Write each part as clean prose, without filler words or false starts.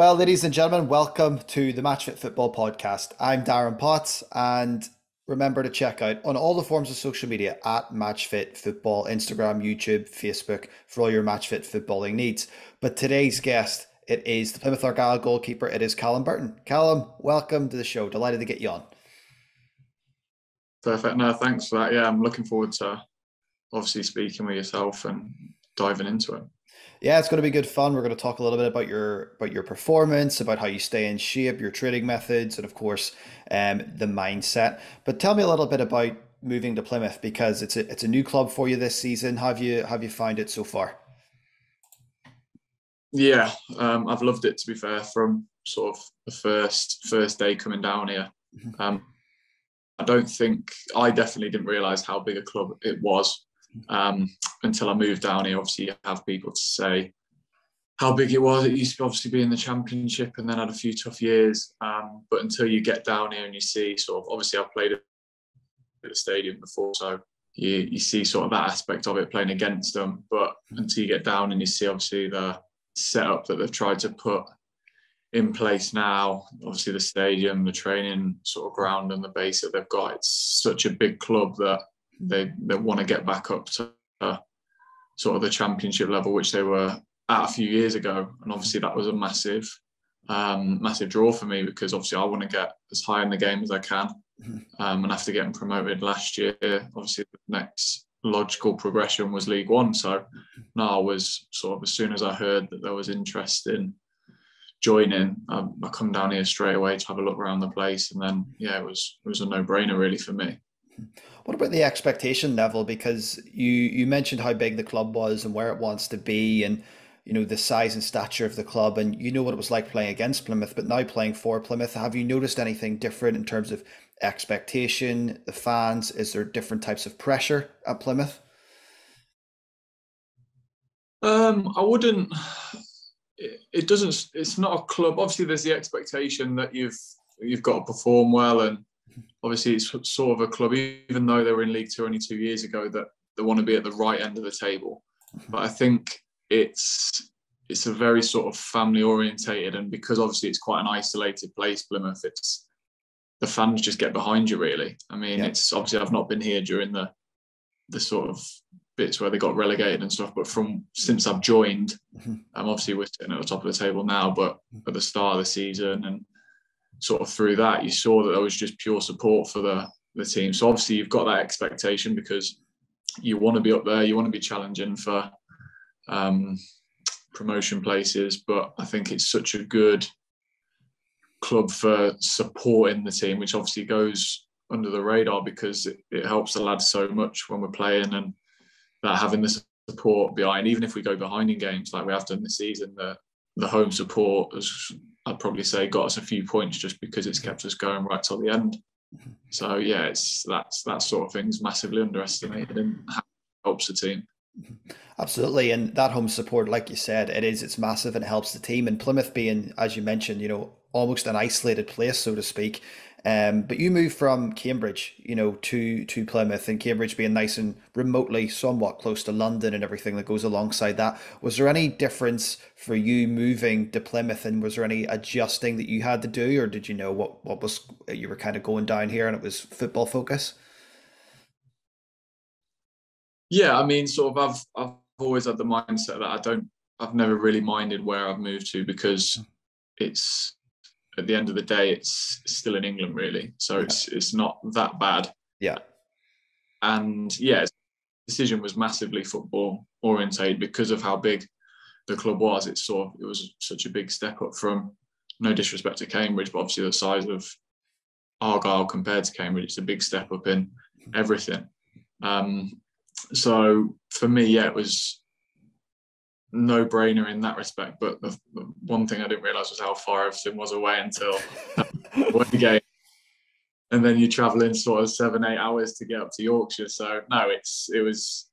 Well, ladies and gentlemen, welcome to the MatchFit Football podcast. I'm Darren Potts, and remember to check out on all the forms of social media at MatchFit Football, Instagram, YouTube, Facebook, for all your MatchFit footballing needs. But today's guest, it is the Plymouth Argyle goalkeeper. It is Callum Burton. Callum, welcome to the show. Delighted to get you on. Perfect. No, thanks for that. Yeah, I'm looking forward to obviously speaking with yourself and diving into it. Yeah, it's going to be good fun. We're going to talk a little bit about your performance, about how you stay in shape, your training methods, and of course, the mindset. But tell me a little bit about moving to Plymouth, because it's a new club for you this season. Have you found it so far? Yeah, I've loved it, to be fair, from sort of the first day coming down here. I definitely didn't realise how big a club it was. Until I moved down here, obviously you have people to say how big it was. It used to obviously be in the Championship and then had a few tough years. But until you get down here and you see sort of, obviously I've played at the stadium before, so you see sort of that aspect of it, playing against them. But until you get down and you see obviously the setup that they've tried to put in place now, obviously the stadium, the training sort of ground and the base that they've got, it's such a big club that they want to get back up to sort of the Championship level, which they were at a few years ago. And obviously that was a massive draw for me, because obviously I want to get as high in the game as I can. And after getting promoted last year, obviously the next logical progression was League One. So now I was sort of, as soon as I heard that there was interest in joining, I come down here straight away to have a look around the place. And then, yeah, it was a no-brainer really for me. What about the expectation level? Because you mentioned how big the club was and where it wants to be, and you know the size and stature of the club, and you know what it was like playing against Plymouth, but now playing for Plymouth. Have you noticed anything different in terms of expectation, the fans? Is there different types of pressure at Plymouth? I wouldn't. It doesn't. It's not a club. Obviously, there's the expectation that you've got to perform well, and obviously it's sort of a club, even though they were in League Two only 2 years ago, that they want to be at the right end of the table. But I think it's a very sort of family orientated, and because obviously it's quite an isolated place, Plymouth, it's the fans just get behind you really. I mean, yeah. It's obviously, I've not been here during the sort of bits where they got relegated and stuff, but since I've joined, obviously we're sitting at the top of the table now, but at the start of the season and sort of through that, you saw that there was just pure support for the team. So obviously you've got that expectation because you want to be up there, you want to be challenging for promotion places. But I think it's such a good club for supporting the team, which obviously goes under the radar because it helps the lads so much when we're playing, and that having the support behind, even if we go behind in games like we have done this season, the home support has, I'd probably say, got us a few points just because it's kept us going right till the end. So yeah, that sort of thing's massively underestimated and helps the team. Absolutely, and that home support, like you said, it's massive and helps the team. And Plymouth being, as you mentioned, you know, almost an isolated place, so to speak. But you moved from Cambridge, you know, to Plymouth, and Cambridge being nice and remotely somewhat close to London and everything that goes alongside that. Was there any difference for you moving to Plymouth, and was there any adjusting that you had to do, or did you know what was, you were kind of going down here and it was football focus? Yeah, I mean, sort of I've always had the mindset that I've never really minded where I've moved to, because it's, at the end of the day, it's still in England, really. So it's not that bad. Yeah. And yeah, the decision was massively football orientated because of how big the club was. It was such a big step up from, no disrespect to Cambridge, but obviously the size of Argyle compared to Cambridge, it's a big step up in everything. So for me, yeah, it was no-brainer in that respect, but the one thing I didn't realise was how far everything was away until one game, and then you're travelling sort of 7-8 hours to get up to Yorkshire. So no, it was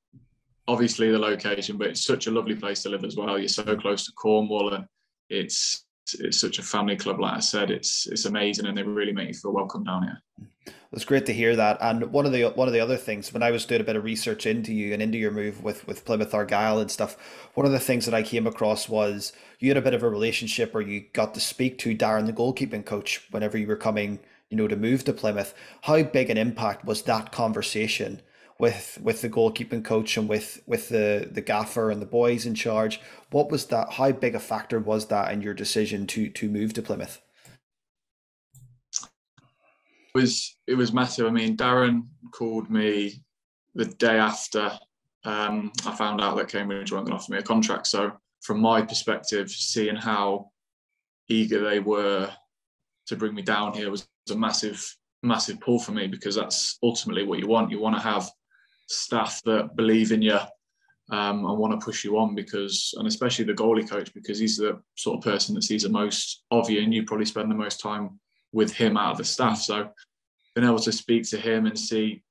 obviously the location, but it's such a lovely place to live as well. You're so close to Cornwall, and it's such a family club. Like I said, it's amazing, and they really make you feel welcome down here. It's great to hear that. And one of the other things, when I was doing a bit of research into you and into your move with Plymouth Argyle and stuff, one of the things that I came across was you had a bit of a relationship, or you got to speak to Darren, the goalkeeping coach, whenever you were coming, you know, to move to Plymouth. How big an impact was that conversation with the goalkeeping coach and with the gaffer and the boys in charge? What was that? How big a factor was that in your decision to move to Plymouth? It was massive. I mean, Darren called me the day after I found out that Cambridge weren't going to offer me a contract. So from my perspective, seeing how eager they were to bring me down here was a massive, massive pull for me, because that's ultimately what you want. You want to have staff that believe in you and want to push you on, because, and especially the goalie coach, because he's the sort of person that sees the most of you, and you probably spend the most time with him out of the staff. So being able to speak to him and see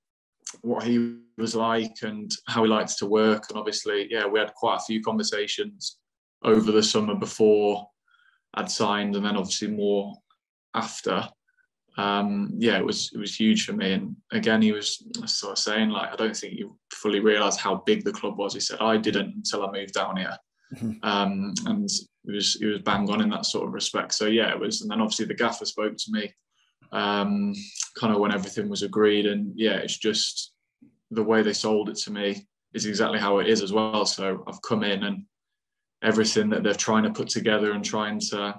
what he was like and how he liked to work. And obviously, yeah, we had quite a few conversations over the summer before I'd signed, and then obviously more after. Yeah, it was huge for me. And again, he was sort of saying, like, I don't think you fully realise how big the club was. He said, I didn't until I moved down here. And it was bang on in that sort of respect. So yeah, it was. And then obviously the gaffer spoke to me kind of when everything was agreed, and yeah, it's just the way they sold it to me is exactly how it is as well. So I've come in, and everything that they're trying to put together and trying to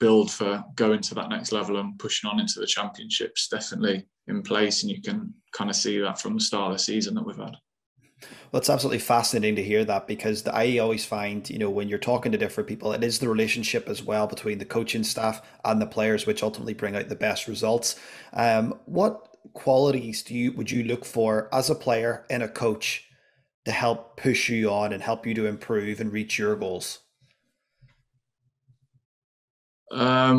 build for going to that next level and pushing on into the championships, definitely in place, and you can kind of see that from the start of the season that we've had. Well, it's absolutely fascinating to hear that, because I always find, you know, when you're talking to different people, it is the relationship as well between the coaching staff and the players which ultimately bring out the best results. What qualities would you look for as a player and a coach to help push you on and help you to improve and reach your goals? I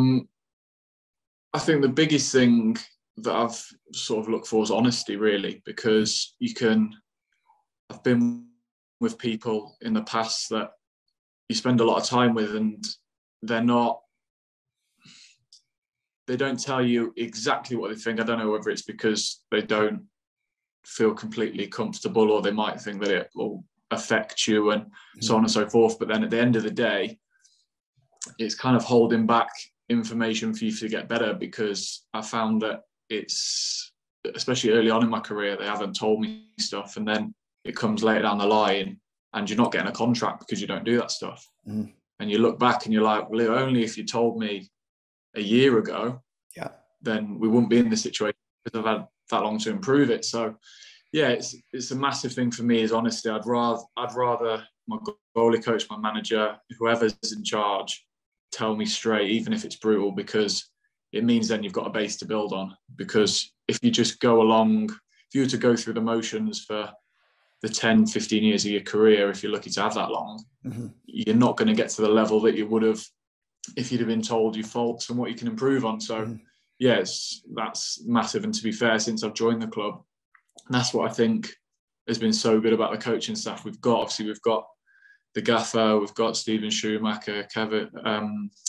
think the biggest thing that I've sort of looked for is honesty, really, because I've been with people in the past that you spend a lot of time with, and they don't tell you exactly what they think. I don't know whether it's because they don't feel completely comfortable, or they might think that it will affect you, and so on and so forth. But then at the end of the day, it's kind of holding back information for you to get better, because I found that it's, especially early on in my career, they haven't told me stuff, and then it comes later down the line and you're not getting a contract because you don't do that stuff. And you look back and you're like, well, only if you told me a year ago, yeah, then we wouldn't be in this situation, because I've had that long to improve it. So yeah, it's a massive thing for me is honesty. I'd rather my goalie coach, my manager, whoever's in charge, tell me straight, even if it's brutal, because it means then you've got a base to build on. Because if you just go along, if you were to go through the motions for the 10, 15 years of your career, if you're lucky to have that long, you're not going to get to the level that you would have if you'd have been told your faults and what you can improve on. So yes, that's massive. And to be fair, since I've joined the club, that's what I think has been so good about the coaching staff we've got. Obviously, we've got the gaffer, we've got Steven Schumacher, Kevin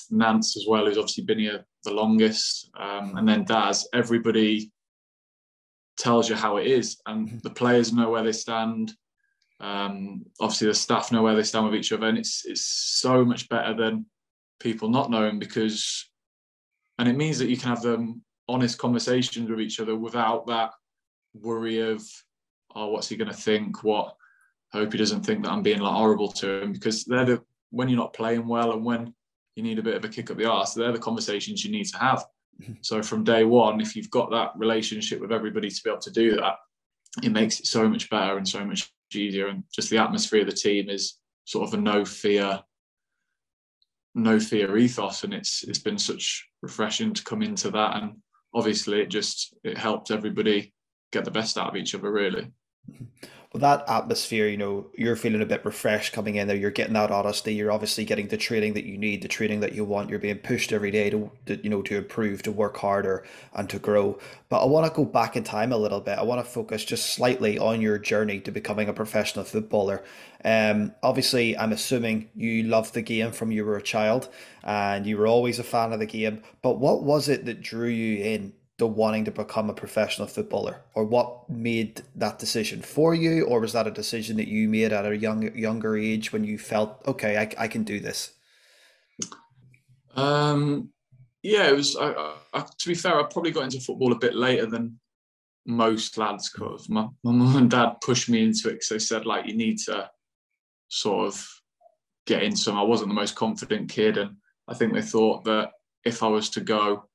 Nance as well, who's obviously been here the longest. And then Daz, everybody tells you how it is, and the players know where they stand. Obviously the staff know where they stand with each other, and it's so much better than people not knowing, because, and it means that you can have them honest conversations with each other without that worry of, oh, what's he going to think? What, I hope he doesn't think that I'm being like horrible to him, because when you're not playing well and when you need a bit of a kick up the arse, they're the conversations you need to have. So from day one, if you've got that relationship with everybody to be able to do that, it makes it so much better and so much easier. And just the atmosphere of the team is sort of a no fear ethos, and it's been such refreshing to come into that. And obviously it helped everybody get the best out of each other, really. Well, that atmosphere, you know, you're feeling a bit refreshed coming in there, you're getting that honesty, you're obviously getting the training that you need, the training that you want, you're being pushed every day to improve, to work harder and to grow. But I want to go back in time a little bit. I want to focus just slightly on your journey to becoming a professional footballer. Obviously, I'm assuming you loved the game from you were a child and you were always a fan of the game, but what was it that drew you in the wanting to become a professional footballer, or what made that decision for you? Or was that a decision that you made at a younger age when you felt, okay, I can do this? Yeah, it was, to be fair, I probably got into football a bit later than most lads could have. My mum and dad pushed me into it because they said, like, you need to sort of get into some. I wasn't the most confident kid, and I think they thought that if I was to go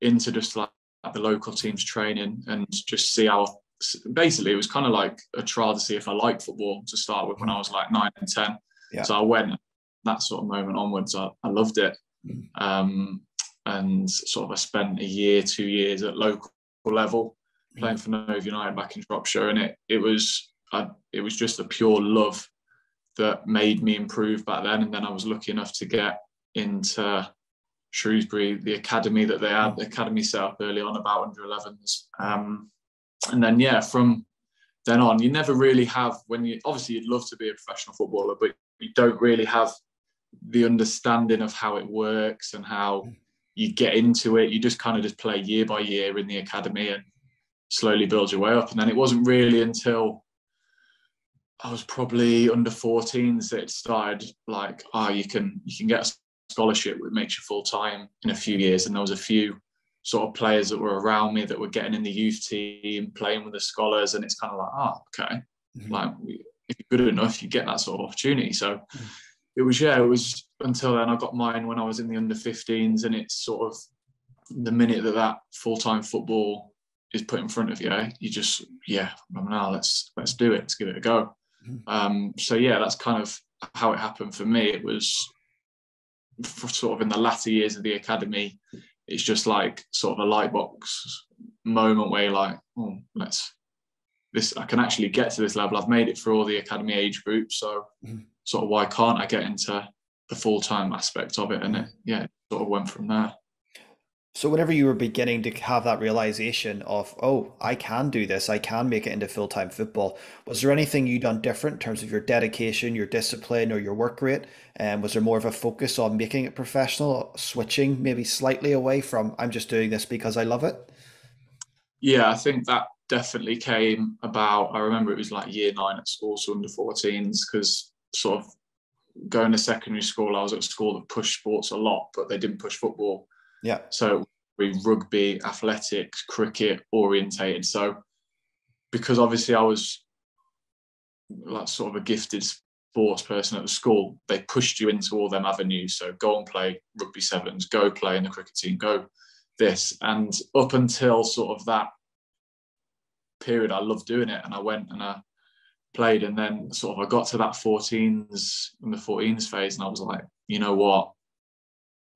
into just like the local teams training and just see how, basically it was kind of like a trial to see if I liked football to start with when I was like 9 and 10. Yeah. So I went, that sort of moment onwards, I loved it. And sort of I spent a year, 2 years at local level playing for Nova United back in Shropshire, and it was just a pure love that made me improve back then. And then I was lucky enough to get into Shrewsbury, the academy that they had, the academy set up early on, about under 11s. And then, yeah, from then on, you never really have, when you, obviously you'd love to be a professional footballer, but you don't really have the understanding of how it works and how you get into it. You just kind of just play year by year in the academy and slowly build your way up. And then it wasn't really until I was probably under 14s that it started like, oh, you can get a scholarship, which makes you full-time in a few years. And there was a few sort of players that were around me that were getting in the youth team, playing with the scholars, and it's kind of like, oh, okay, like, if you're good enough, you get that sort of opportunity. So it was until then. I got mine when I was in the under 15s, and it's sort of the minute that full-time football is put in front of you, you just, now let's do it, let's give it a go. So yeah, that's kind of how it happened for me. It was sort of in the latter years of the academy. It's just like sort of a light box moment where you're like, oh, I can actually get to this level. I've made it through all the academy age groups, so sort of why can't I get into the full-time aspect of it? And it sort of went from there. So whenever you were beginning to have that realization of, oh, I can do this, I can make it into full-time football, was there anything you done different in terms of your dedication, your discipline, or your work rate? And was there more of a focus on making it professional, switching maybe slightly away from, I'm just doing this because I love it? Yeah, I think that definitely came about. I remember it was like year 9 at school, so under 14s, because sort of going to secondary school, I was at a school that pushed sports a lot, but they didn't push football. Yeah. So we rugby, athletics, cricket orientated. So because obviously I was like sort of a gifted sports person at the school, they pushed you into all them avenues. So go and play rugby 7s, go play in the cricket team, go this. And up until sort of that period, I loved doing it, and I went and I played. And then sort of I got to that 14s and the 14s phase, and I was like, you know what?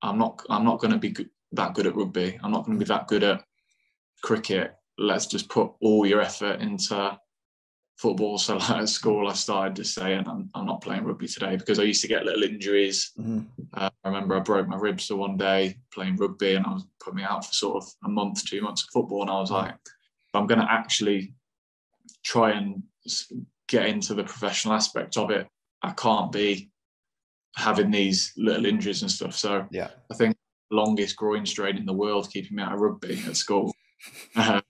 I'm not going to be that good at rugby. I'm not going to be that good at cricket. Let's just put all your effort into football. So like at school, I started just saying, I'm not playing rugby today, because I used to get little injuries. I remember I broke my ribs the one day playing rugby, and I was put me out for sort of a month, 2 months of football. And I was like, I'm going to actually try and get into the professional aspect of it. I can't be having these little injuries and stuff. So yeah, I think longest groin strain in the world keeping me out of rugby at school. And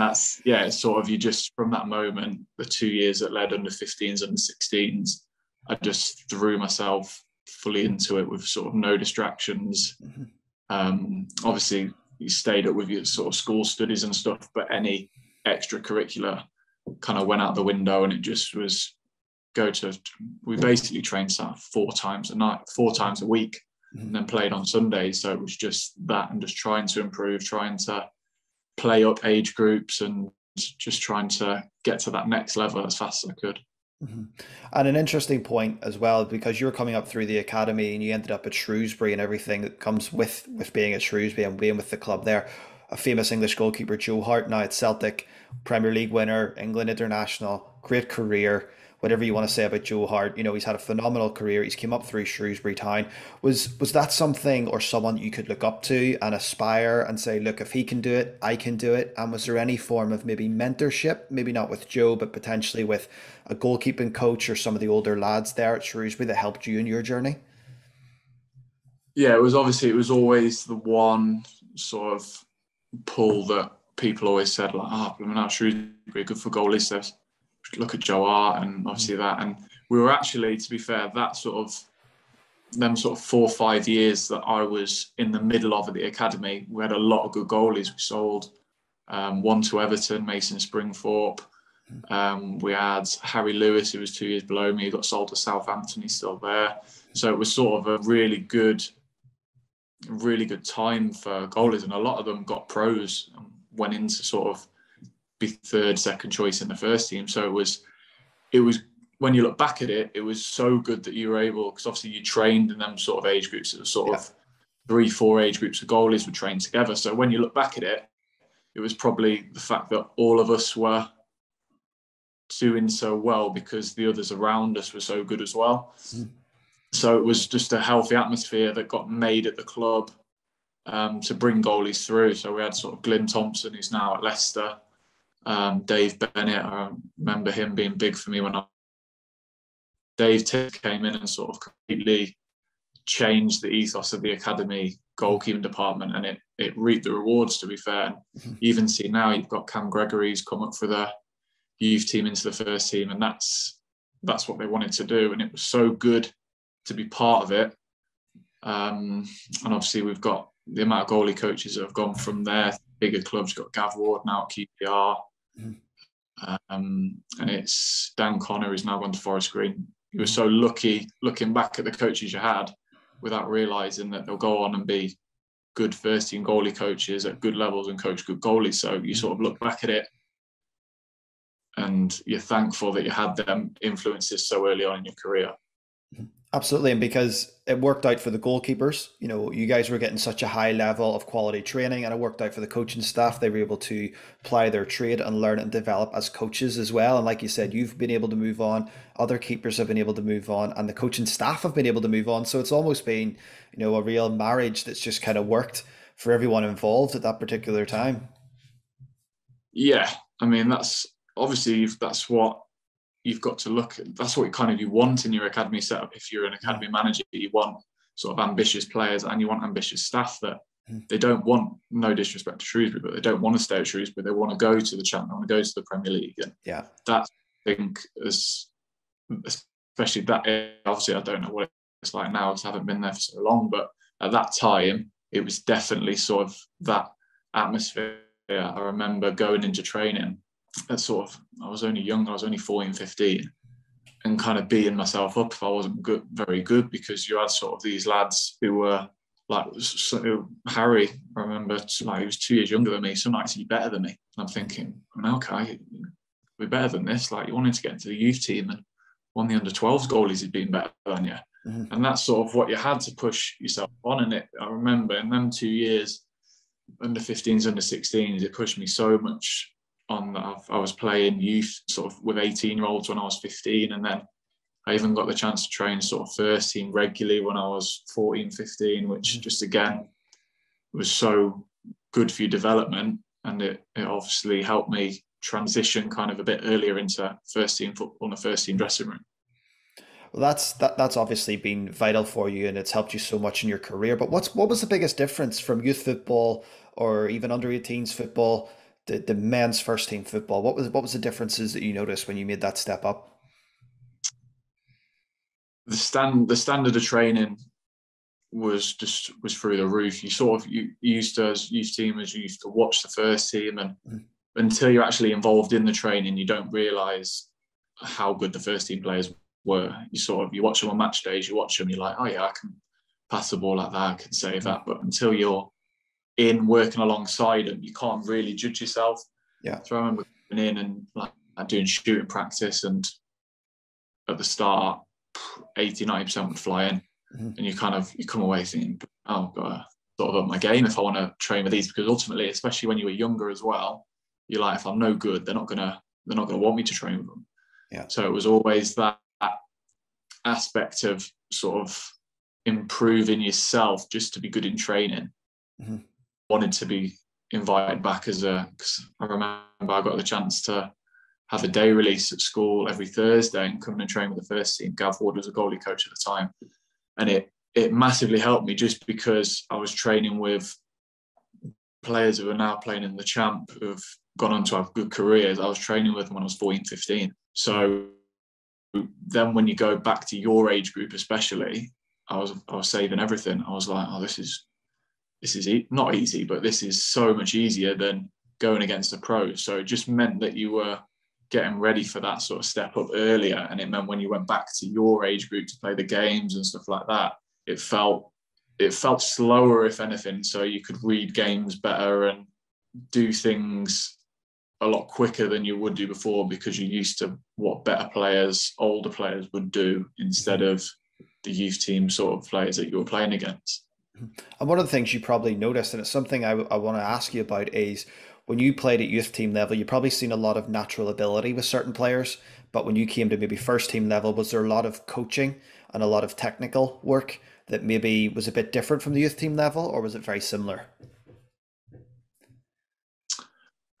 that's, yeah, it's sort of, you just, from that moment, the 2 years that led under 15s, under 16s, I just threw myself fully into it with sort of no distractions. Obviously you stayed up with your sort of school studies and stuff, but any extracurricular kind of went out the window, and it just was, we basically trained four times a week, and then played on Sundays. So it was just that, and just trying to improve, trying to play up age groups, and just trying to get to that next level as fast as I could. And an interesting point as well, because you were coming up through the academy and you ended up at Shrewsbury, and everything that comes with being at Shrewsbury and being with the club there. A famous English goalkeeper, Joe Hart, now at Celtic, Premier League winner, England international, great career. Whatever you want to say about Joe Hart, you know, he's had a phenomenal career. He's come up through Shrewsbury Town. Was that something or someone you could look up to and aspire and say, look, if he can do it, I can do it? And was there any form of maybe mentorship, maybe not with Joe, but potentially with a goalkeeping coach or some of the older lads there at Shrewsbury that helped you in your journey? Yeah, it was always the one sort of pull that people always said, like, I'm not Shrewsbury, good for goalies. So look at Joe Hart and obviously that. And we were actually, to be fair, that sort of, them sort of 4 or 5 years that I was in the middle of at the academy, we had a lot of good goalies. We sold one to Everton, Mason Springthorpe. We had Harry Lewis, who was 2 years below me, who got sold to Southampton. He's still there. So it was sort of a really good time for goalies, and a lot of them got pros and went into sort of be third, second choice in the first team. So it was when you look back at it, it was so good that you were able, because obviously you trained in them sort of age groups. It was sort of 3-4 age groups of goalies were trained together. So when you look back at it, it was probably the fact that all of us were doing so well because the others around us were so good as well. So it was just a healthy atmosphere that got made at the club to bring goalies through. So we had sort of Glyn Thompson, who's now at Leicester, Dave Bennett. I remember him being big for me when Dave Tick came in and sort of completely changed the ethos of the academy goalkeeping department, and it reaped the rewards, to be fair. And even see now, you've got Cam Gregory's come up for the youth team into the first team, and that's what they wanted to do, and it was so good to be part of it. And obviously we've got the amount of goalie coaches that have gone from there, bigger clubs. You've got Gav Ward now at QPR, and it's Dan Connor, who's now gone to Forest Green. You were so lucky looking back at the coaches you had without realising that they'll go on and be good first team goalie coaches at good levels and coach good goalies. So you sort of look back at it and you're thankful that you had them influences so early on in your career. Absolutely. And because it worked out for the goalkeepers, you know, you guys were getting such a high level of quality training, and it worked out for the coaching staff. They were able to apply their trade and learn and develop as coaches as well. And like you said, you've been able to move on. Other keepers have been able to move on, and the coaching staff have been able to move on. So it's almost been, you know, a real marriage that's just kind of worked for everyone involved at that particular time. Yeah. I mean, that's obviously, that's what you've got to look at. That's what kind of you want in your academy setup. If you're an academy manager, you want sort of ambitious players, and you want ambitious staff that they don't want, no disrespect to Shrewsbury, but they don't want to stay at Shrewsbury. They want to go to the Championship, they want to go to the Premier League. And that, I think, is especially that. Obviously, I don't know what it's like now because I haven't been there for so long, but at that time, it was definitely sort of that atmosphere. I remember going into training. That sort of, I was only young, I was only 14, 15, and kind of beating myself up if I wasn't good, very good, because you had sort of these lads who were like, so Harry, I remember, like, he was 2 years younger than me, so nights he's better than me. And I'm thinking, okay, we're better than this. Like, you wanted to get into the youth team and one of the under 12s goalies had been better than you. And that's sort of what you had to push yourself on. And I remember in them 2 years, under 15s, under 16s, it pushed me so much. I was playing youth sort of with 18-year-olds when I was 15, and then I even got the chance to train sort of first team regularly when I was 14, 15, which just again was so good for your development, and it obviously helped me transition kind of a bit earlier into first team football and the first team dressing room. Well, that's obviously been vital for you, and it's helped you so much in your career. But what was the biggest difference from youth football or even under 18s football? The men's first team football, what was the differences that you noticed when you made that step up? The standard of training was through the roof. You used to, as youth teamers, you used to watch the first team, and until you're actually involved in the training, you don't realise how good the first team players were. You watch them on match days, you watch them, you're like, I can pass the ball like that, I can save that. But until you're in working alongside them, you can't really judge yourself. So I remember going in and like doing shooting practice, and at the start 80-90% would fly in, and you come away thinking, I've got to sort of up my game if I want to train with these, because ultimately, especially when you were younger as well, you're like, if I'm no good, they're not gonna want me to train with them. So it was always that aspect of sort of improving yourself just to be good in training. Wanted to be invited back because I remember I got the chance to have a day release at school every Thursday and come and train with the first team. Gav Ward was a goalie coach at the time, and it massively helped me just because I was training with players who are now playing in the champ who've gone on to have good careers, I was training with them when I was 14, 15. So then when you go back to your age group especially, I was saving everything. I was like, oh, this is not easy, but this is so much easier than going against the pros. So it just meant that you were getting ready for that sort of step up earlier. And it meant when you went back to your age group to play the games and stuff like that, it felt slower, if anything. So you could read games better and do things a lot quicker than you would do before, because you're used to what better players, older players would do instead of the youth team sort of players that you were playing against. And one of the things you probably noticed, and it's something I want to ask you about, is when you played at youth team level, you've probably seen a lot of natural ability with certain players, but when you came to maybe first team level, was there a lot of coaching and a lot of technical work that maybe was a bit different from the youth team level, or was it very similar?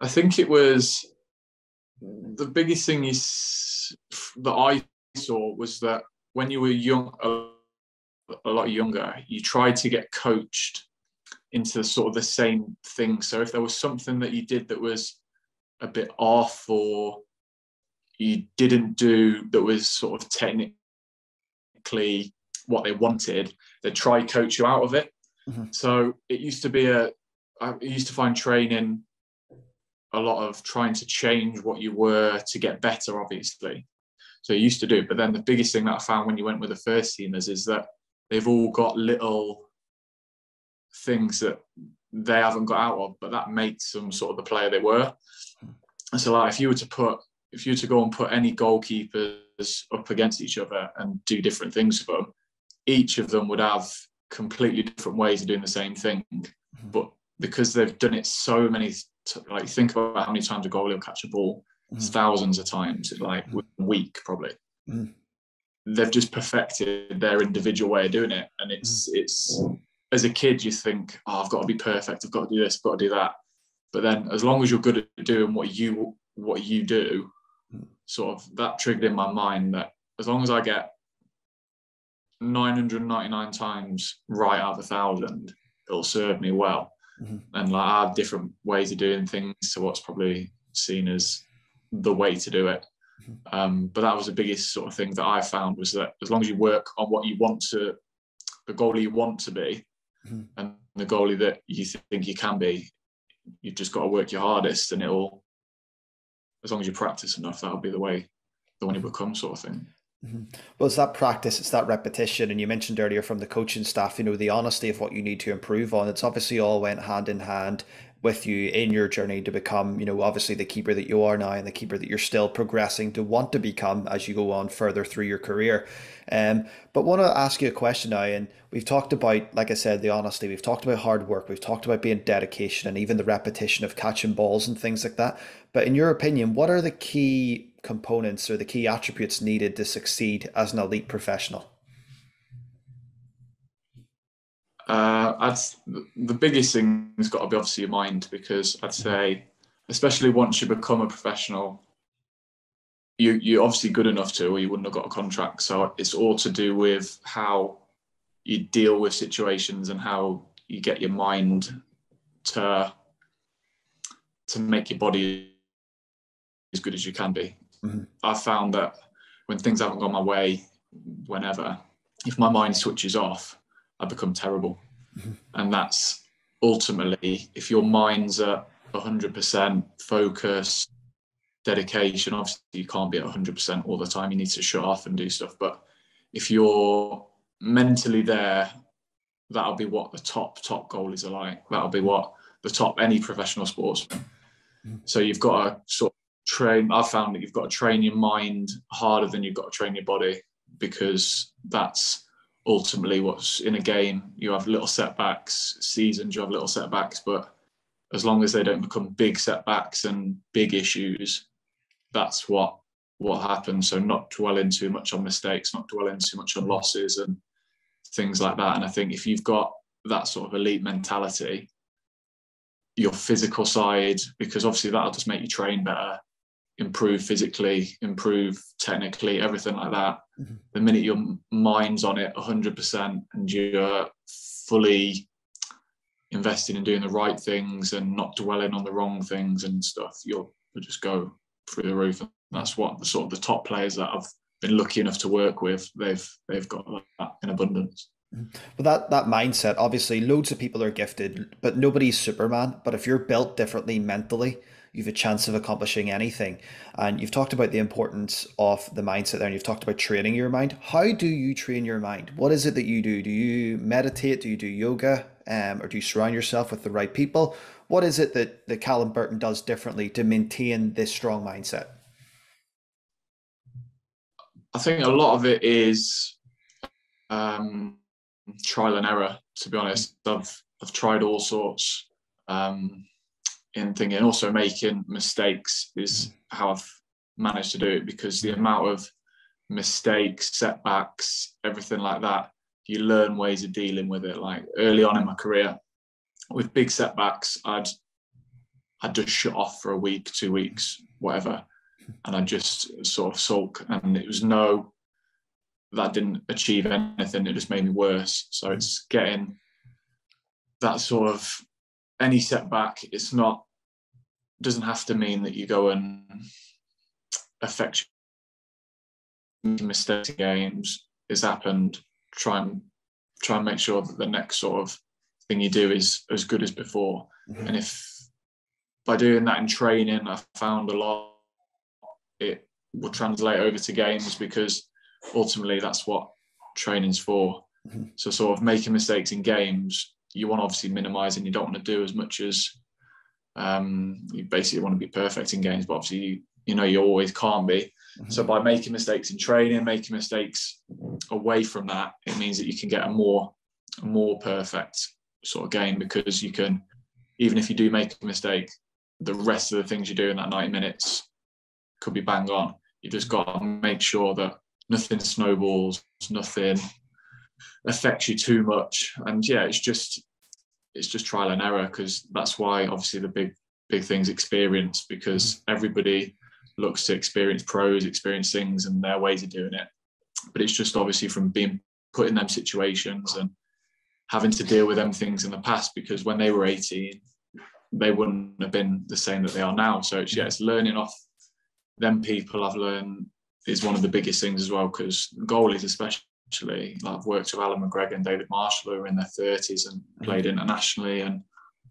I think it was the biggest thing that I saw was that when you were young, a lot younger, you tried to get coached into sort of the same thing. So if there was something that you did that was a bit off, or you didn't do that was sort of technically what they wanted, they'd try coach you out of it. Mm-hmm. So it used to be I used to find training a lot of trying to change what you were to get better, obviously. So you used to do, but then the biggest thing that I found when you went with the first teamers is that they've all got little things that they haven't got out of, but that makes them sort of the player they were. And so, like, if you were to go and put any goalkeepers up against each other and do different things for them, each of them would have completely different ways of doing the same thing. But because they've done it so many, like, think about how many times a goalie will catch a ball. It's thousands of times, like a week probably. They've just perfected their individual way of doing it. And it's as a kid, you think, oh, I've got to be perfect. I've got to do this, I've got to do that. But then as long as you're good at doing what you do, sort of that triggered in my mind that as long as I get 999 times right out of 1,000, it'll serve me well. And like, I have different ways of doing things to what's probably seen as the way to do it. But that was the biggest sort of thing that I found, was that as long as you work on what you want to, the goalie you want to be, and the goalie that you think you can be, you've just got to work your hardest, and it'll, as long as you practice enough, that'll be the way, the one you become, sort of thing. Well, it's that practice, it's that repetition. And you mentioned earlier from the coaching staff, you know, the honesty of what you need to improve on. It's obviously all went hand in hand with you in your journey to become, you know, obviously the keeper that you are now and the keeper that you're still progressing to want to become as you go on further through your career. But want to ask you a question now, and we've talked about, like I said, the honesty, we've talked about hard work, we've talked about being dedication and even the repetition of catching balls and things like that. But in your opinion, what are the key components or the key attributes needed to succeed as an elite professional? The biggest thing has got to be obviously your mind, because I'd say, especially once you become a professional, you're obviously good enough to, or you wouldn't have got a contract. So it's all to do with how you deal with situations and how you get your mind to make your body as good as you can be. I found that when things haven't gone my way, whenever, if my mind switches off, I become terrible. And that's ultimately, if your mind's at 100% focus, dedication, obviously you can't be at 100% all the time, you need to shut off and do stuff. But if you're mentally there, that'll be what the top goalies are like. That'll be what the top, any professional sportsman. So you've got to sort of train. I've found that you've got to train your mind harder than you've got to train your body, because that's ultimately what's in a game. You have little setbacks, seasons you have little setbacks, but as long as they don't become big setbacks and big issues, that's what happens. So not dwelling too much on mistakes, not dwelling too much on losses and things like that. And I think if you've got that sort of elite mentality, your physical side, because obviously that'll just make you train better, improve physically, improve technically, everything like that. The minute your mind's on it 100% and you're fully investing in doing the right things and not dwelling on the wrong things and stuff, you'll just go through the roof. And that's what the sort of the top players that I've been lucky enough to work with, they've got that in abundance. But that mindset, obviously loads of people are gifted, but nobody's Superman. But if you're built differently mentally, you've a chance of accomplishing anything. And you've talked about the importance of the mindset there, and you've talked about training your mind. How do you train your mind? What is it that you do? Do you meditate? Do you do yoga? Or do you surround yourself with the right people? What is it that Callum Burton does differently to maintain this strong mindset? I think a lot of it is trial and error, to be honest. I've tried all sorts in thinking, also making mistakes is how I've managed to do it, because the amount of mistakes, setbacks, everything like that, you learn ways of dealing with it. Like early on in my career with big setbacks, I'd just shut off for a week, 2 weeks, whatever, and I'd just sort of sulk, and it was that didn't achieve anything. It just made me worse. So it's getting that sort of, any setback, doesn't have to mean that you go and affect mistakes in games. It's happened. Try and make sure that the next sort of thing you do is as good as before. Mm-hmm. And if by doing that in training, I found a lot, it will translate over to games, because ultimately that's what training's for. Mm-hmm. So sort of making mistakes in games, you want to obviously minimise, and you don't want to do as much as you basically want to be perfect in games, but obviously you always can't be. Mm-hmm. So by making mistakes in training, making mistakes away from that, it means that you can get a more perfect sort of game, because you can, even if you do make a mistake, the rest of the things you do in that 90 minutes could be bang on. You just got to make sure that nothing snowballs, nothing affects you too much. And yeah, it's just trial and error, because that's why obviously the big thing's experience, because everybody looks to experience pros, experience things and their ways of doing it. But it's just obviously from being put in them situations and having to deal with them things in the past, because when they were 18, they wouldn't have been the same that they are now. So it's learning off them people. I've learned is one of the biggest things as well, because goalies especially, like I've worked with Alan McGregor and David Marshall, who are in their 30s and played internationally, and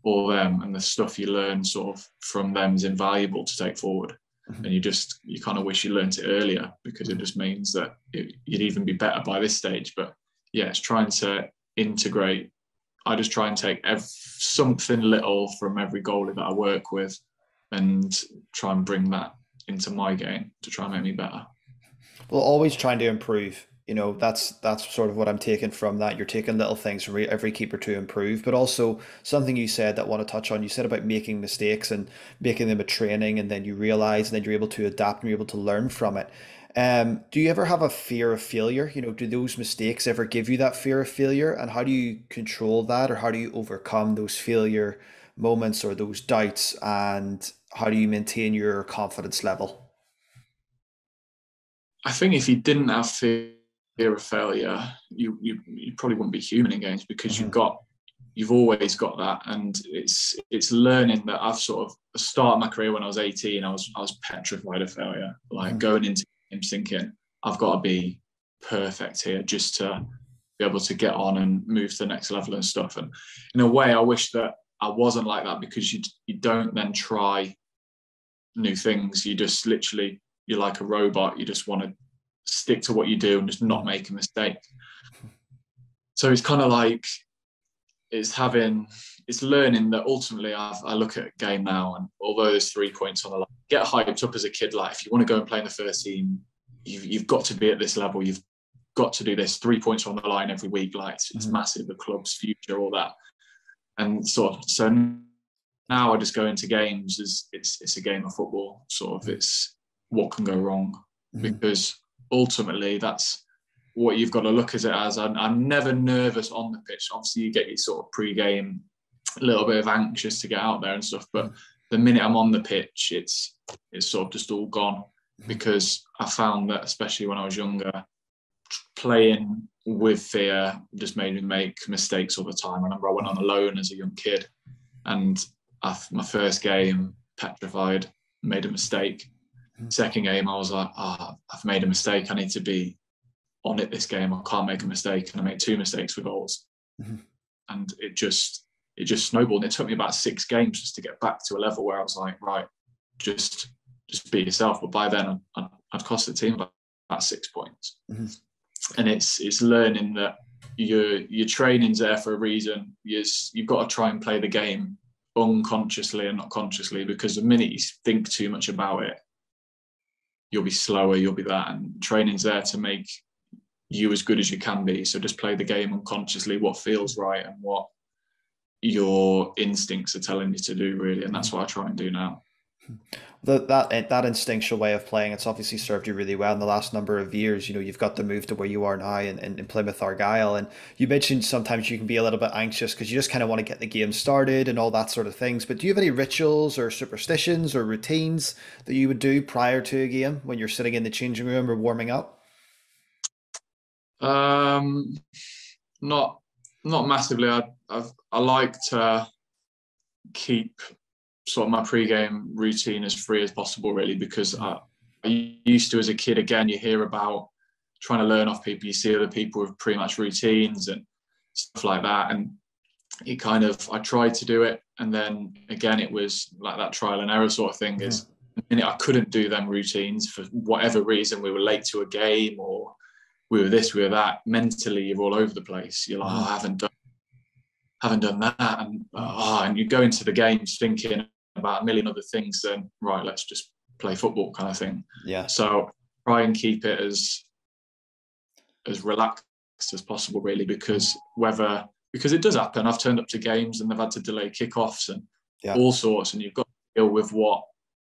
all them, and the stuff you learn sort of from them is invaluable to take forward. Mm-hmm. And you kind of wish you learnt it earlier, because it just means that you'd even be better by this stage. But yeah, it's trying to integrate. I just try and take something little from every goalie that I work with and try and bring that into my game to try and make me better. Well, always trying to improve. That's sort of what I'm taking from that. You're taking little things from every keeper to improve, but also something you said that I want to touch on. You said about making mistakes and making them a training, and then you realize, and then you're able to adapt and you're able to learn from it. Do you ever have a fear of failure? Do those mistakes ever give you that fear of failure, and how do you control that, or how do you overcome those failure moments or those doubts, and how do you maintain your confidence level? I think if you didn't have fear of failure, you probably wouldn't be human in games, because you've always got that. And it's learning that. I've sort of started my career when I was 18. I was petrified of failure, like going into games thinking I've got to be perfect here just to be able to get on and move to the next level and stuff. And in a way, I wish that I wasn't like that, because you don't then try new things. You just literally, you're like a robot. You just want to stick to what you do and just not make a mistake. So it's kind of like it's learning that ultimately I look at a game now, and although there's 3 points on the line, get hyped up as a kid. Like if you want to go and play in the first team, you've got to be at this level. You've got to do this. 3 points on the line every week. Like it's massive. The club's future, all that, and so now I just go into games as it's a game of football. Sort of it's what can go wrong, because ultimately that's what you've got to look at it as. I'm never nervous on the pitch. Obviously you get your sort of pre-game a little bit of anxious to get out there and stuff, but the minute I'm on the pitch, it's sort of just all gone, because I found that especially when I was younger, playing with fear just made me make mistakes all the time. I remember I went on the loan as a young kid, and my first game, petrified, made a mistake. Second game, I was like, I've made a mistake. I need to be on it this game. I can't make a mistake. And I made two mistakes for goals. Mm-hmm. And it just snowballed. It took me about 6 games just to get back to a level where I was like, right, just be yourself. But by then, I'd cost the team about 6 points. Mm-hmm. And it's learning that your training's there for a reason. You've got to try and play the game unconsciously and not consciously, because the minute you think too much about it, you'll be slower, you'll be that. And training's there to make you as good as you can be. So just play the game unconsciously, what feels right and what your instincts are telling you to do, really. And that's what I try and do now. That instinctual way of playing, it's obviously served you really well in the last number of years. You know, you've got the move to where you are now in Plymouth Argyle, and you mentioned sometimes you can be a little bit anxious because you just kind of want to get the game started and all that sort of things. But do you have any rituals or superstitions or routines that you would do prior to a game when you're sitting in the changing room or warming up? Not massively. I like to keep sort of my pre-game routine as free as possible, really, because I used to, as a kid, again, you hear about trying to learn off people, you see other people with pre-match routines and stuff like that, and I tried to do it, and then again it was like that trial and error sort of thing. Is the minute I couldn't do them routines for whatever reason, we were late to a game or we were this, we were that, mentally you're all over the place. You're like, I haven't done that, and you go into the games thinking about a million other things, then right, let's just play football kind of thing. Yeah. So try and keep it as relaxed as possible, really, because it does happen. I've turned up to games and they've had to delay kickoffs and all sorts, and you've got to deal with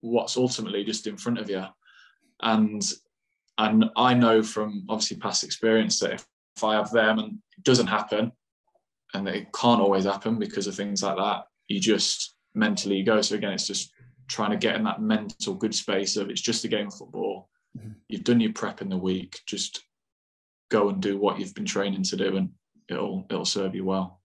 what's ultimately just in front of you. And I know from obviously past experience that if I have them and it doesn't happen, and that it can't always happen because of things like that, you just mentally go. So again, it's just trying to get in that mental good space of it's just a game of football. Mm-hmm. You've done your prep in the week. Just go and do what you've been training to do, and it'll serve you well.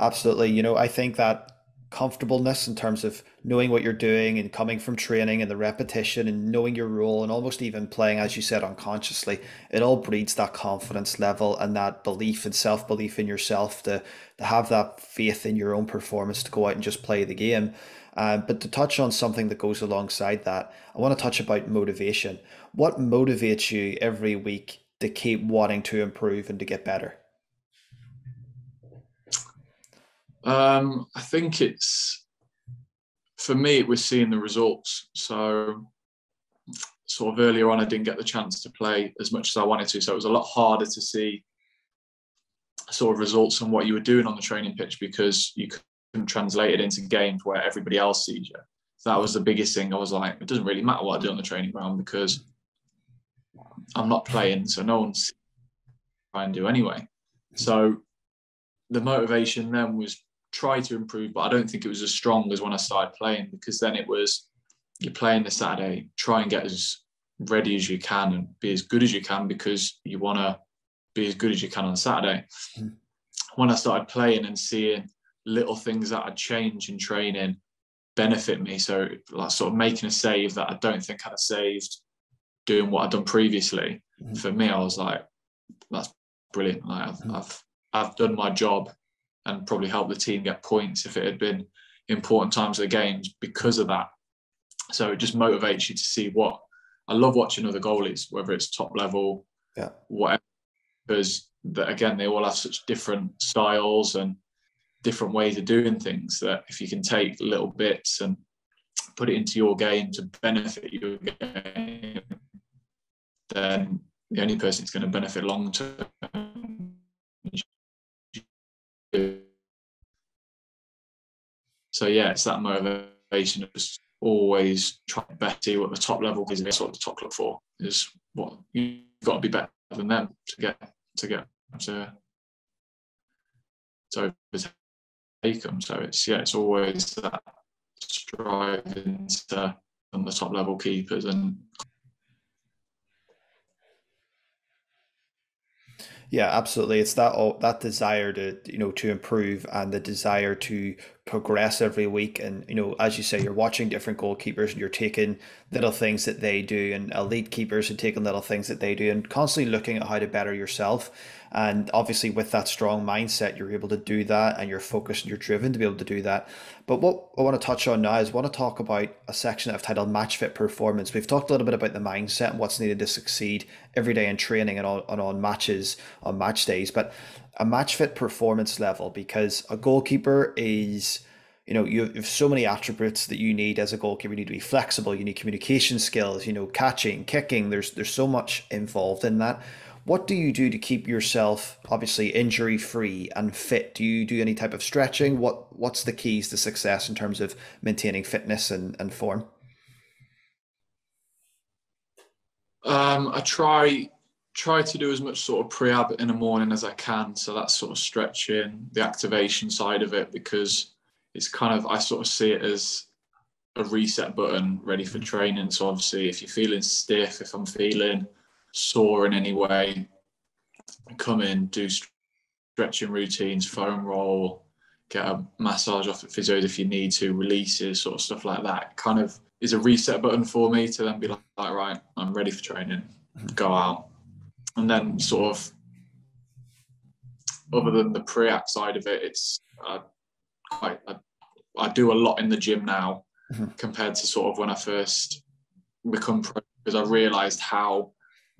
Absolutely. You know, I think that comfortableness in terms of knowing what you're doing and coming from training and the repetition and knowing your role and almost even playing, as you said, unconsciously, it all breeds that confidence level and that belief and self-belief in yourself to have that faith in your own performance to go out and just play the game. But to touch on something that goes alongside that, I want to touch about motivation. What motivates you every week to keep wanting to improve and to get better? I think for me, it was seeing the results. So sort of earlier on, I didn't get the chance to play as much as I wanted to. So it was a lot harder to see sort of results and what you were doing on the training pitch, because you couldn't translate it into games where everybody else sees you. So that was the biggest thing. I was like, it doesn't really matter what I do on the training ground because I'm not playing. So no one's trying to do anyway. So the motivation then was try to improve, but I don't think it was as strong as when I started playing, because then it was, you're playing this Saturday, try and get as ready as you can and be as good as you can, because you want to be as good as you can on Saturday. When I started playing and seeing little things that I'd change in training benefit me, so like sort of making a save that I don't think I'd saved doing what I'd done previously, for me, I was like, that's brilliant. Like I've done my job and probably helped the team get points if it had been important times of the games because of that. So it just motivates you to see what, I love watching other goalies, whether it's top level, whatever, because again, they all have such different styles and different ways of doing things, that if you can take little bits and put it into your game to benefit your game, then the only person that's going to benefit long term . So yeah, it's that motivation of just always trying to better, see what the top level is, and that's what the top look for, is what you've got to be better than them to overtake them. So it's always that striving to on the top level keepers and Yeah, absolutely. It's that desire to, you know, to improve and the desire to progress every week. And, you know, as you say, you're watching different goalkeepers and you're taking little things that they do, and elite keepers and taking little things that they do, and constantly looking at how to better yourself. And obviously with that strong mindset, you're able to do that, and you're focused and you're driven to be able to do that. But what I want to touch on now is I want to talk about a section that I've titled Match Fit Performance. We've talked a little bit about the mindset and what's needed to succeed every day in training and on matches, on match days, but a match fit performance level, because a goalkeeper is, you know, you have so many attributes that you need as a goalkeeper. You need to be flexible, you need communication skills, you know, catching, kicking, there's so much involved in that. What do you do to keep yourself obviously injury free and fit? Do you do any type of stretching? What's the keys to success in terms of maintaining fitness and form? I try to do as much sort of prehab in the morning as I can. So that's sort of stretching, the activation side of it, because it's kind of, I sort of see it as a reset button ready for training. So obviously if you're feeling stiff, if I'm feeling sore in any way, come in, do stretching routines, foam roll, get a massage off at physios if you need to, releases, sort of stuff like that. It kind of is a reset button for me to then be like, right, I'm ready for training, go out. And then sort of, other than the pre-act side of it, it's I do a lot in the gym now compared to sort of when I first become pro, because I realised how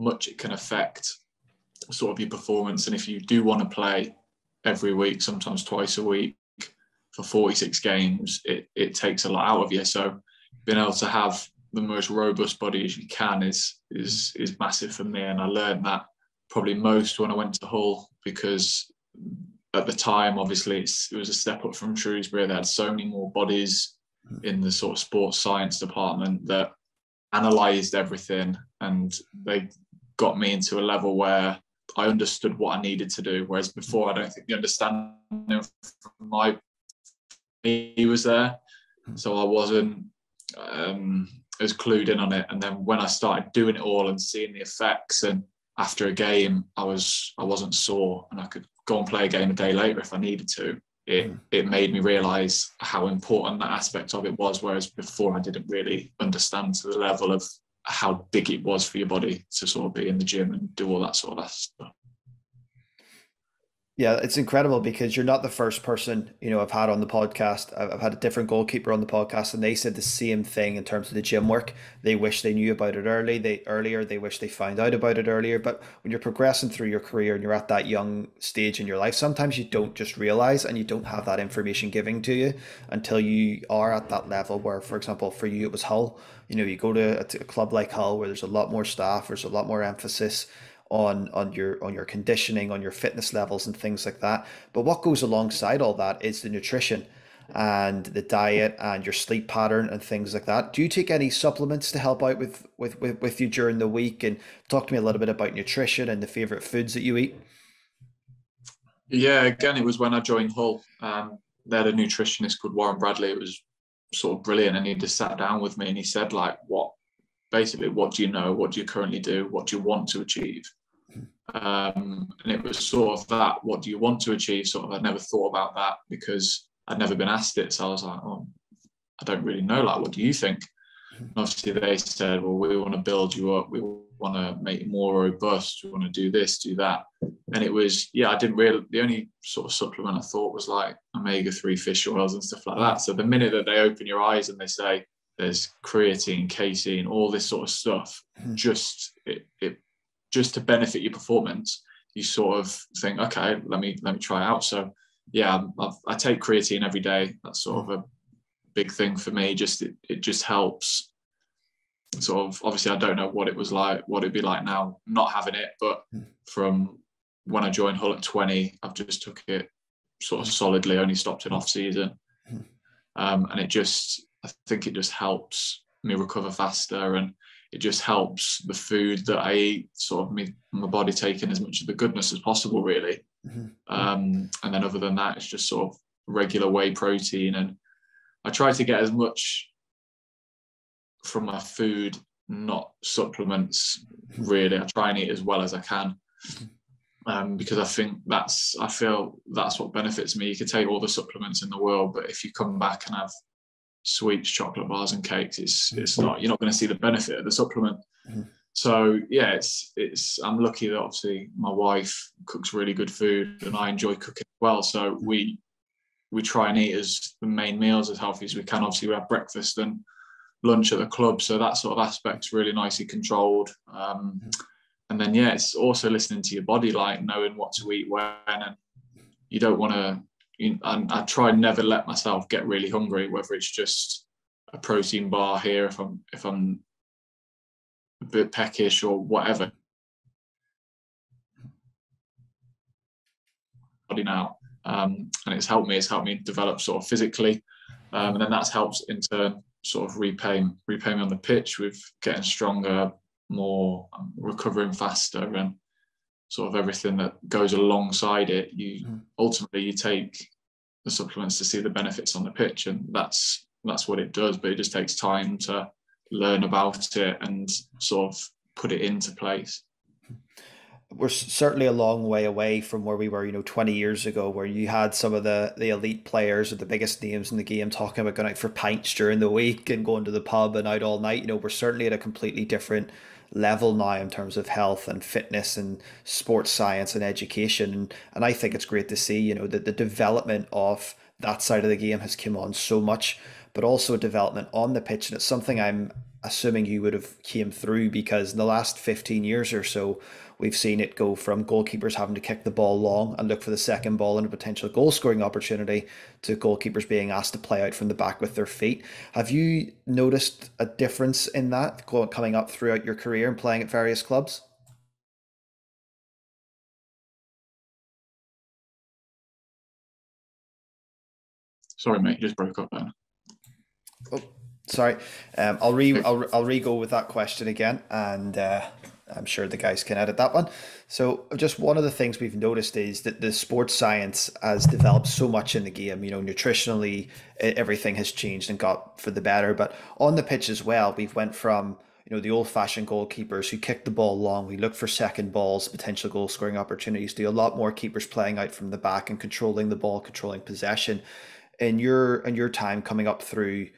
much it can affect sort of your performance. And if you do want to play every week, sometimes twice a week for 46 games, it takes a lot out of you. So being able to have the most robust body as you can is massive for me. And I learned that probably most when I went to Hull, because at the time, obviously it was a step up from Shrewsbury. They had so many more bodies in the sort of sports science department that analysed everything, and they got me into a level where I understood what I needed to do, whereas before I don't think the understanding from me was there, so I wasn't as clued in on it. And then when I started doing it all and seeing the effects, and after a game I wasn't sore and I could go and play a game a day later if I needed to, it made me realise how important that aspect of it was, whereas before I didn't really understand to the level of how big it was for your body to sort of be in the gym and do all that sort of stuff. Yeah, it's incredible, because you're not the first person, you know, I've had on the podcast. I've had a different goalkeeper on the podcast, and they said the same thing in terms of the gym work. They wish they knew about it earlier. They wish they found out about it earlier. But when you're progressing through your career and you're at that young stage in your life, sometimes you don't just realize, and you don't have that information given to you until you are at that level where, for example, for you, it was Hull. You know, you go to a club like Hull where there's a lot more staff, there's a lot more emphasis on your conditioning, on your fitness levels and things like that. But what goes alongside all that is the nutrition and the diet and your sleep pattern and things like that. Do you take any supplements to help out with you during the week? And talk to me a little bit about nutrition and the favorite foods that you eat. Yeah, again, it was when I joined Hull. They had a nutritionist called Warren Bradley. It was sort of brilliant, and he just sat down with me and he said, like, what do you know? What do you currently do? What do you want to achieve? And it was sort of that, what do you want to achieve? Sort of, I'd never thought about that because I'd never been asked it. So I was like, oh, I don't really know. Like, what do you think? And obviously they said, well, we want to build you up. We want to make you more robust. We want to do this, do that. And it was, yeah, I didn't really, the only sort of supplement I thought was like omega-3 fish oils and stuff like that. So the minute that they open your eyes and they say, there's creatine, casein, all this sort of stuff, just to benefit your performance, you sort of think, okay, let me try it out. So yeah, I take creatine every day. That's sort of a big thing for me. Just it just helps. Sort of, obviously I don't know what it was like, what it'd be like now not having it, but from when I joined Hull at 20, I've just took it sort of solidly, only stopped in off season, and I think it just helps me recover faster, and it just helps the food that I eat, sort of my body taking as much of the goodness as possible, really. And then other than that, it's just sort of regular whey protein. And I try to get as much from my food, not supplements, really. I try and eat as well as I can. because I think I feel that's what benefits me. You could take all the supplements in the world, but if you come back and have sweets, chocolate bars and cakes, it's not, you're not going to see the benefit of the supplement. Mm-hmm. So yeah, I'm lucky that obviously my wife cooks really good food and I enjoy cooking as well. So we try and eat as the main meals as healthy as we can. Obviously we have breakfast and lunch at the club. So that sort of aspect's really nicely controlled. And then, yeah, it's also listening to your body, like knowing what to eat when, and you don't want to, and I try and never let myself get really hungry, whether it's just a protein bar here, if I'm a bit peckish or whatever. Body now, and it's helped me develop sort of physically, and then that's helped in turn sort of repay me on the pitch with getting stronger, more recovering faster, and sort of everything that goes alongside it. Ultimately you take the supplements to see the benefits on the pitch, and that's what it does, but it just takes time to learn about it and sort of put it into place. We're certainly a long way away from where we were, 20 years ago, where you had some of the elite players or the biggest names in the game talking about going out for pints during the week and going to the pub and out all night. We're certainly at a completely different level now in terms of health and fitness and sports science and education. And I think it's great to see, that the development of that side of the game has come on so much, but also development on the pitch. And it's something I'm assuming you would have came through, because in the last 15 years or so, we've seen it go from goalkeepers having to kick the ball long and look for the second ball and a potential goal scoring opportunity to goalkeepers being asked to play out from the back with their feet. Have you noticed a difference in that coming up throughout your career and playing at various clubs? Sorry, mate, you just broke up there. Oh, sorry. I'll re-go with that question again, and I'm sure the guys can edit that one. So just one of the things we've noticed is that the sports science has developed so much in the game. Nutritionally, everything has changed and got for the better. But on the pitch as well, we've went from the old-fashioned goalkeepers who kick the ball long, we look for second balls, potential goal-scoring opportunities, do a lot more keepers playing out from the back and controlling the ball, controlling possession. In your time coming up through,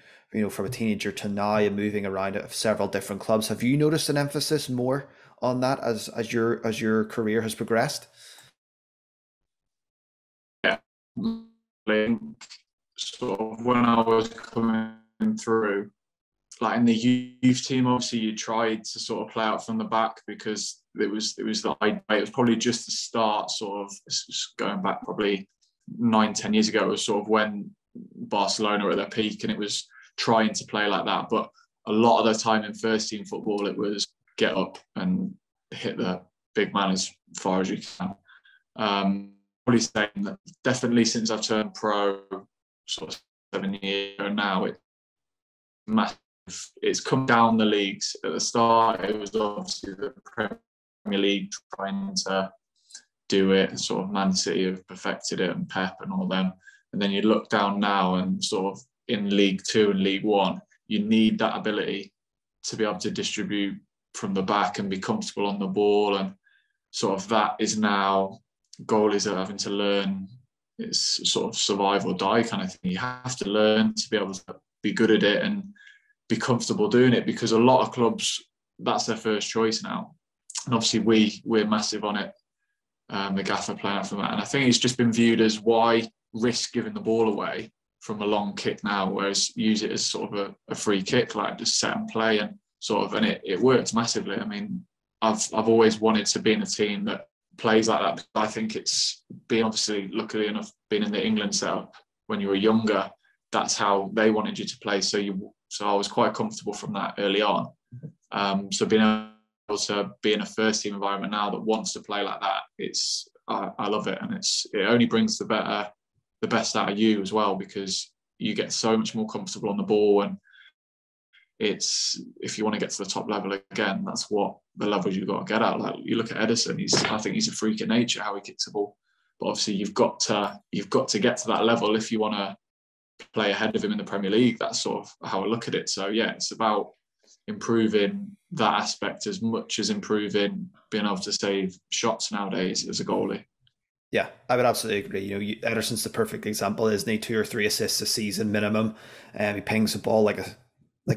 from a teenager to now and moving around at several different clubs, have you noticed an emphasis more on that as your career has progressed? Yeah, sort of when I was coming through, like in the youth team, obviously you tried to sort of play out from the back because it was the idea. It was probably just the start, sort of going back probably 9-10 years ago. It was sort of when Barcelona were at their peak, and it was trying to play like that. But a lot of the time in first team football, it was get up and hit the big man as far as you can. Probably saying that definitely since I've turned pro, sort of 7 years ago now, it's massive. It's come down the leagues. At the start, it was obviously the Premier League trying to do it, and sort of Man City have perfected it and Pep and all them. And then you look down now and sort of in League Two and League One, you need that ability to be able to distribute from the back and be comfortable on the ball. And sort of that is now, goalies are having to learn, it's sort of survive or die kind of thing. You have to learn to be able to be good at it and be comfortable doing it, because a lot of clubs, that's their first choice now. And obviously we're massive on it. The gaffer playing out from that, and I think it's just been viewed as, why risk giving the ball away from a long kick now, whereas use it as sort of a free kick, like just set and play, and sort of, and it works massively. I mean, I've always wanted to be in a team that plays like that. I think it's being, obviously luckily enough, being in the England setup when you were younger, that's how they wanted you to play. So I was quite comfortable from that early on. So being able to be in a first team environment now that wants to play like that, I love it, and it only brings the best out of you as well, because you get so much more comfortable on the ball, and if you want to get to the top level again, that's what the levels you've got to get at. Like you look at Ederson, I think he's a freak of nature how he kicks the ball, but obviously you've got to get to that level if you want to play ahead of him in the Premier League. That's sort of how I look at it. So yeah, it's about improving that aspect as much as improving being able to save shots nowadays as a goalie. Yeah, I would absolutely agree. You know, Ederson's the perfect example, isn't he? 2 or 3 assists a season minimum, and he pings the ball like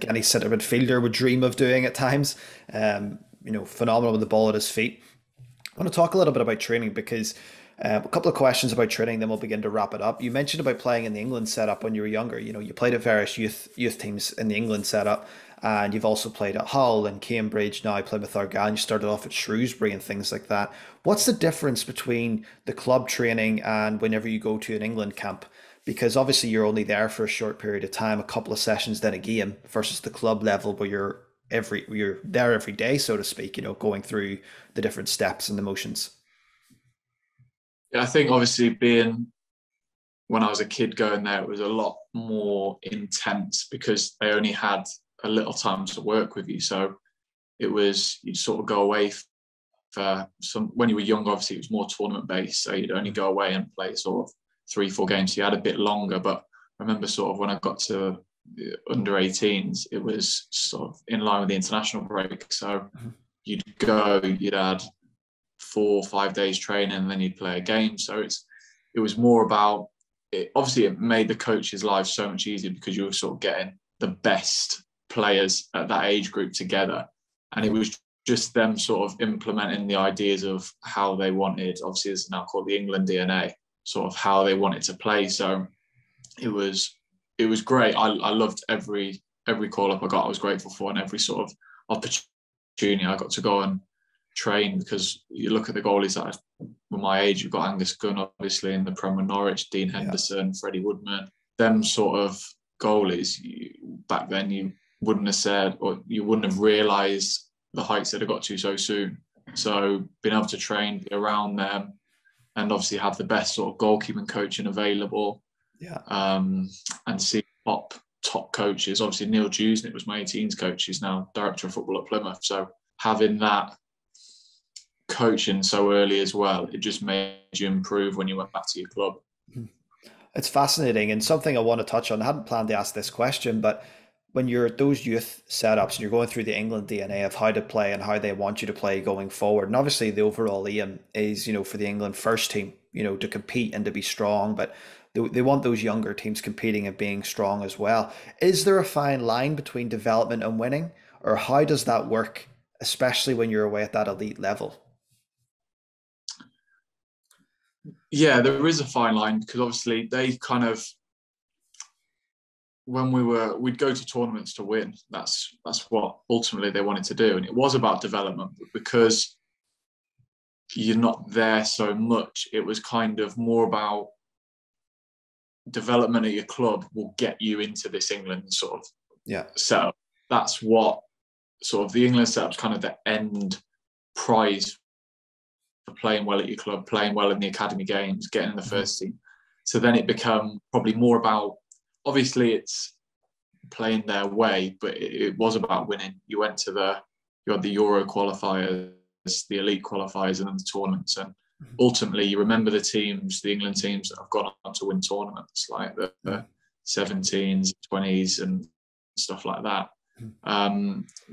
any centre midfielder would dream of doing at times. You know, phenomenal with the ball at his feet. I want to talk a little bit about training because a couple of questions about training, then we'll begin to wrap it up. You mentioned about playing in the England setup when you were younger. You know, you played at various youth teams in the England setup, and you've also played at Hull and Cambridge, now Plymouth Argyle, and you started off at Shrewsbury and things like that. What's the difference between the club training and whenever you go to an England camp? Because obviously you're only there for a short period of time, a couple of sessions, then a game, versus the club level where you're there every day, so to speak, you know, going through the different steps and the motions. Yeah, I think obviously when I was a kid going there, it was a lot more intense because they only had a little time to work with you. So it was, you'd sort of go away for when you were young, obviously it was more tournament based. So you'd only go away and play sort of 3-4 games. So you had a bit longer, but I remember sort of when I got to under 18s, it was sort of in line with the international break. So you'd go, you'd add 4 or 5 days training, and then you'd play a game. So it was more about it. Obviously it made the coaches' lives so much easier because you were sort of getting the best players at that age group together, and it was just them sort of implementing the ideas of how they wanted, obviously it's now called the England DNA, sort of how they wanted to play. So it was great. I loved every call-up I got. I was grateful for, and every sort of opportunity I got to go and train, because you look at the goalies that were my age, you've got Angus Gunn, obviously, in the Prem with Norwich, Dean Henderson, Freddie Woodman, them sort of goalies. Back then, you wouldn't have said, or you wouldn't have realised the heights that I got to so soon. So being able to train, be around them, and obviously have the best sort of goalkeeping coaching available. Yeah. And see top coaches. Obviously, Neil Dewsnip was my 18s coach. He's now director of football at Plymouth. So having that coaching so early as well, it just made you improve when you went back to your club. It's fascinating, and something I want to touch on. I hadn't planned to ask this question, but when you're at those youth setups and you're going through the England DNA of how to play and how they want you to play going forward, and obviously the overall aim is, you know, for the England first team, you know, to compete and to be strong, but they want those younger teams competing and being strong as well. Is there a fine line between development and winning, or how does that work, especially when you're away at that elite level? Yeah, there is a fine line, because obviously they kind of, when we'd go to tournaments to win. That's what ultimately they wanted to do. And it was about development, but because you're not there so much, it was kind of more about development at your club will get you into this England sort of setup. That's what sort of the England setup's kind of the end prize, playing well at your club, playing well in the academy games, getting in the first team. So then it became probably more about, obviously it's playing their way, but it was about winning. You went to you had the Euro qualifiers, the elite qualifiers, and then the tournaments. And ultimately you remember the England teams that have gone on to win tournaments, like the 17s, 20s and stuff like that.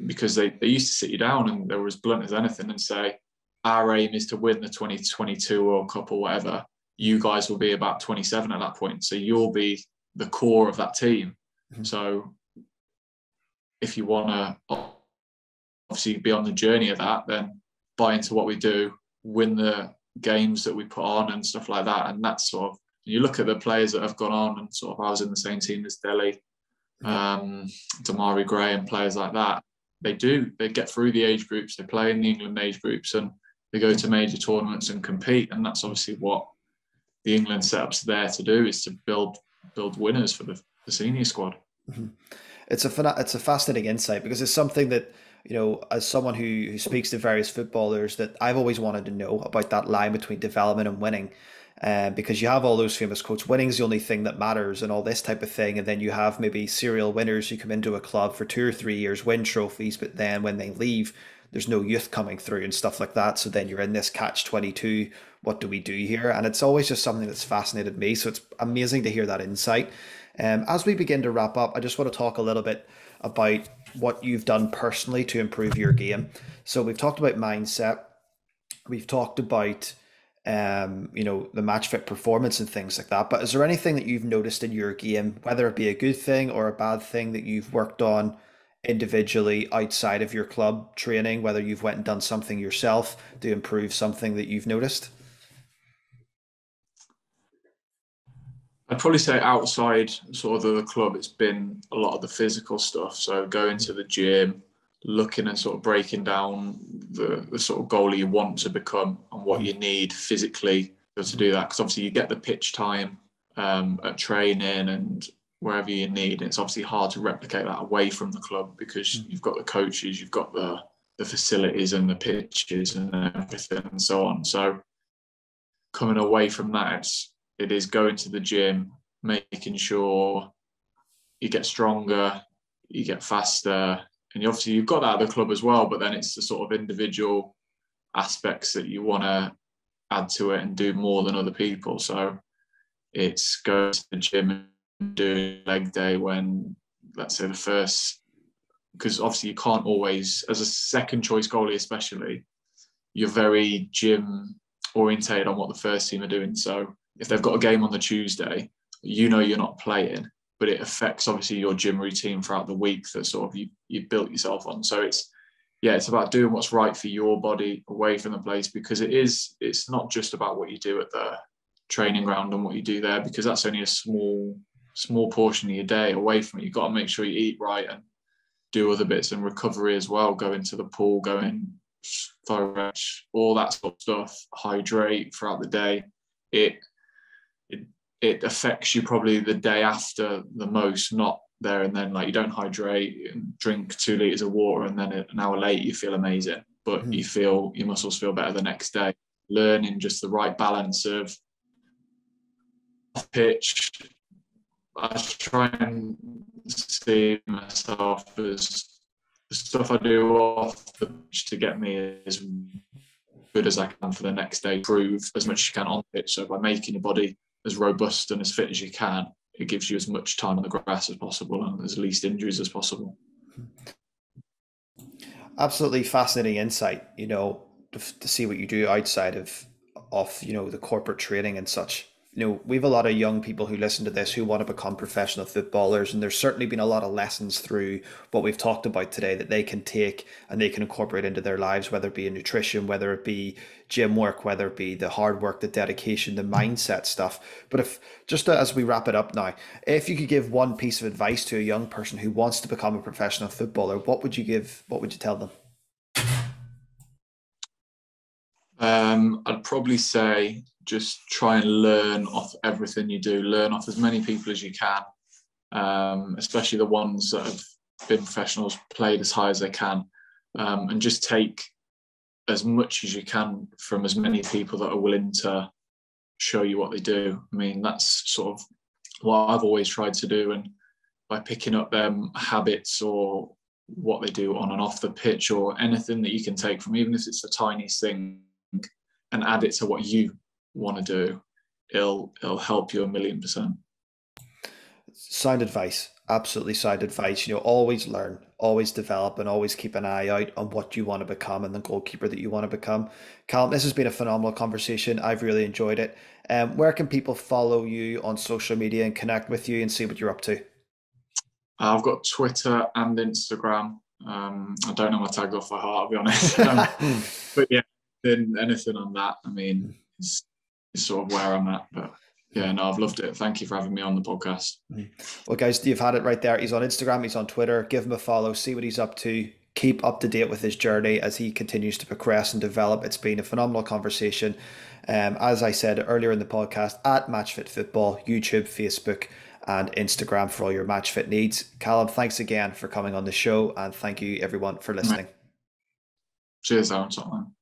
Because they used to sit you down and they were as blunt as anything and say, our aim is to win the 2022 World Cup or whatever. You guys will be about 27 at that point. So you'll be the core of that team. So if you want to obviously be on the journey of that, then buy into what we do, win the games that we put on and stuff like that. And that's sort of, you look at the players that have gone on, and sort of I was in the same team as Delhi, Damari Gray and players like that. They get through the age groups, they play in the England age groups, and they go to major tournaments and compete. And that's obviously what the England setup's there to do, is to build winners for the senior squad. It's a fascinating insight, because it's something that, you know, as someone who speaks to various footballers, that I've always wanted to know about, that line between development and winning. Because you have all those famous quotes, winning's the only thing that matters and all this type of thing. And then you have maybe serial winners who come into a club for 2 or 3 years, win trophies, but then when they leave, there's no youth coming through and stuff like that. So then you're in this catch-22, what do we do here? And it's always just something that's fascinated me. So it's amazing to hear that insight. As we begin to wrap up, I just want to talk a little bit about what you've done personally to improve your game. So we've talked about mindset. We've talked about, you know, the match fit performance and things like that. But is there anything that you've noticed in your game, whether it be a good thing or a bad thing that you've worked on individually outside of your club training, whether you've went and done something yourself to improve something that you've noticed? I'd probably say outside sort of the club, it's been a lot of the physical stuff. So going to the gym, looking and sort of breaking down the sort of goalie you want to become and what you need physically to do that. Because obviously you get the pitch time at training and wherever you need. And it's obviously hard to replicate that away from the club because you've got the coaches, you've got the facilities and the pitches and everything and so on. So coming away from that, it is going to the gym, making sure you get stronger, you get faster. And obviously you've got that at the club as well, but then it's the sort of individual aspects that you want to add to it and do more than other people. So it's going to the gym and doing leg day when, let's say, the first, because obviously you can't always, as a second choice goalie especially, you're very gym orientated on what the first team are doing. So if they've got a game on the Tuesday, you know you're not playing, but it affects obviously your gym routine throughout the week that sort of you built yourself on. So it's about doing what's right for your body away from the place, because it's not just about what you do at the training ground and what you do there, because that's only a small portion of your day away from it. You've got to make sure you eat right and do other bits and recovery as well, going to the pool, going stretch, all that sort of stuff, hydrate throughout the day. It affects you probably the day after the most, not there and then. Like, you don't hydrate and drink 2 litres of water and then an hour later you feel amazing, but you feel your muscles feel better the next day. Learning just the right balance of pitch. I try and see myself as the stuff I do off the pitch to get me as good as I can for the next day, improve as much as you can on the pitch. So by making your body as robust and as fit as you can, it gives you as much time on the grass as possible and as least injuries as possible. Absolutely fascinating insight, you know, to see what you do outside of, you know, the corporate training and such. You know, we have a lot of young people who listen to this who want to become professional footballers, and there's certainly been a lot of lessons through what we've talked about today that they can take and they can incorporate into their lives, whether it be in nutrition, whether it be gym work, whether it be the hard work, the dedication, the mindset stuff. But if, just as we wrap it up now, if you could give one piece of advice to a young person who wants to become a professional footballer, what would you tell them? I'd probably say just try and learn off everything you do. Learn off as many people as you can, especially the ones that have been professionals, played as high as they can, and just take as much as you can from as many people that are willing to show you what they do. I mean, that's sort of what I've always tried to do, and by picking up them habits or what they do on and off the pitch or anything that you can take from, even if it's the tiniest thing, and add it to what you want to do, it'll help you 1,000,000%. Sound advice, absolutely sound advice. You know, always learn, always develop, and always keep an eye out on what you want to become and the goalkeeper that you want to become. Callum, this has been a phenomenal conversation. I've really enjoyed it. Where can people follow you on social media and connect with you and see what you're up to? I've got Twitter and Instagram. I don't know my tags off by heart, I'll be honest. But yeah, anything on that. I mean, it's sort of where I'm at, but yeah, no, I've loved it. Thank you for having me on the podcast. Well, guys, you've had it right there. He's on Instagram, he's on Twitter. Give him a follow, see what he's up to. Keep up to date with his journey as he continues to progress and develop. It's been a phenomenal conversation. As I said earlier in the podcast, at MatchFit Football, YouTube, Facebook, and Instagram for all your MatchFit needs. Callum, thanks again for coming on the show, and thank you everyone for listening. Cheers, Aaron.